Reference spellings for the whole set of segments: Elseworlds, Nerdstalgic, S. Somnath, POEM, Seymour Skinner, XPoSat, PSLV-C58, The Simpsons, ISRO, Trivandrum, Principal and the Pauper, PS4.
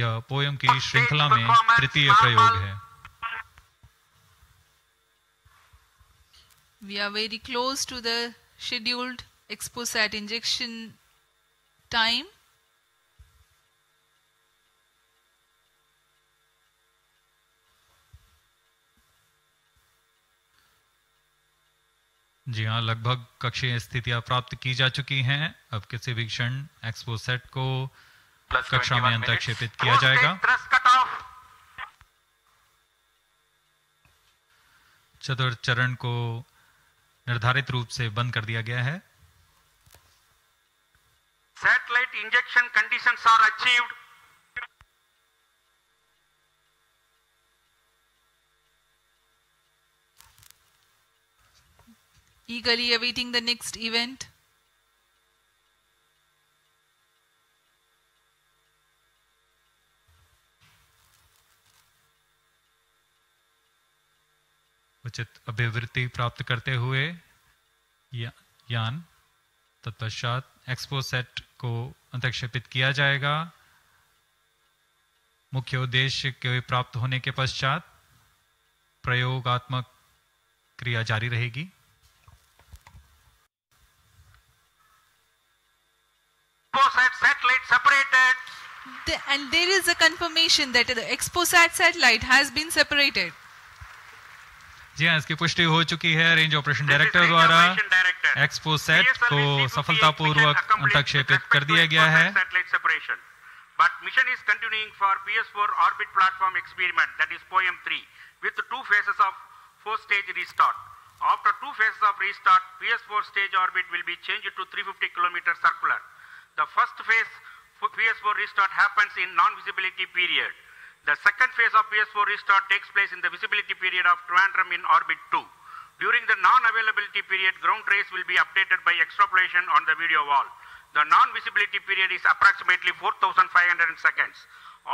यह पोएम की श्रृंखला में तृतीय प्रयोग है. We are very close to the scheduled XPoSat injection time. जी हाँ, लगभग कक्षीय स्थितियां प्राप्त की जा चुकी हैं. अब किसी भी क्षण XPoSat को कक्षा में अंतर्क्षेपित किया जाएगा. चतुर्थ चरण को निर्धारित रूप से बंद कर दिया गया है. Satellite injection conditions are achieved. Eagerly awaiting the next event. उचित अभिवृत्ति प्राप्त करते हुए यान तत्पश्चात एक्सपोसेट को अंतर्क्षेपित किया जाएगा. मुख्य उद्देश्य के प्राप्त होने के पश्चात प्रयोगात्मक क्रिया जारी रहेगी. And there is a confirmation that the XPoSat satellite has been separated. जी हाँ, इसकी पुष्टि हो चुकी है. रेंज ऑपरेशन डायरेक्टर द्वारा एक्सपोसैट को सफलतापूर्वक अंतर्क्षेपित कर दिया गया है. But mission is continuing for PS4 orbit platform experiment, that is POEM 3, with two phases of four-stage restart. After two phases of restart, PS4 stage orbit will be changed to 350 km circular. The first phase PS4 restart happens in non-visibility period. The second phase of PS4 restart takes place in the visibility period of Trivandrum in orbit 2. During the non-availability period, ground trace will be updated by extrapolation on the video wall. The non-visibility period is approximately 4,500 seconds.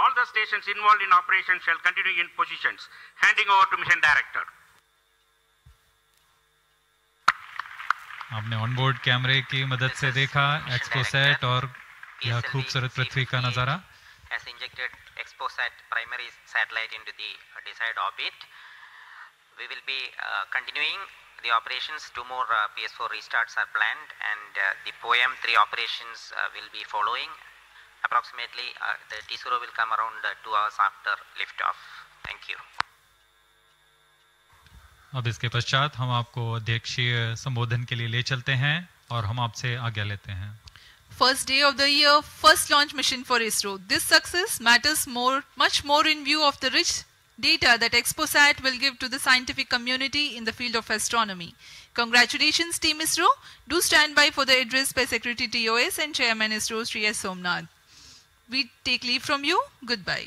All the stations involved in operation shall continue in positions. Handing over to Mission Director. आपने onboard कैमरे की मदद से देखा XPoSat और यह खूबसूरत पृथ्वी का नजारा. Has injected XPoSat primary satellite into the desired orbit. We will be continuing the operations. Two more PS4 restarts are planned, and the POEM 3 operations will be following. Approximately, the T0 will come around 2 hours after liftoff. Thank you. अब इसके पश्चात हम आपको अध्यक्षीय संबोधन के लिए ले चलते हैं और हम आपसे आज्ञा लेते हैं. First day of the year, first launch mission for ISRO. This success matters much more in view of the rich data that XPoSat will give to the scientific community in the field of astronomy. Congratulations, Team ISRO. Do stand by for the address by Secretary TOS and Chairman ISRO, Sri S. Somnath. We take leave from you. Goodbye.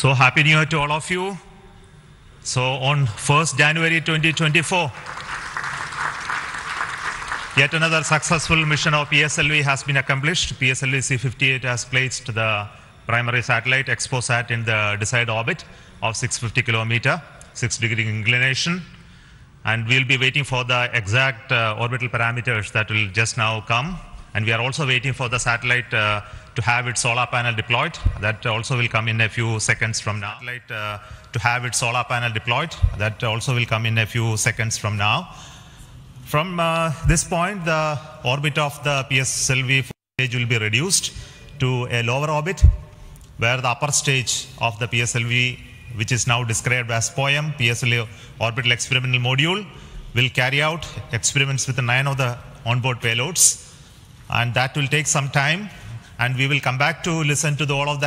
So happy new year to all of you. So on 1st January 2024, yet another successful mission of PSLV has been accomplished. PSLV-C58 has placed the primary satellite XPoSat in the desired orbit of 650 km, 6 degree inclination, and we will be waiting for the exact orbital parameters that will just now come. And we are also waiting for the satellite to have its solar panel deployed. That also will come in a few seconds from now. Satellite to have its solar panel deployed. That also will come in a few seconds from now. From this point, the orbit of the PSLV stage will be reduced to a lower orbit, where the upper stage of the PSLV, which is now described as POEM, PSLV Orbital Experimental Module, will carry out experiments with 9 of the onboard payloads. And that will take some time, and we will come back to listen to all of that.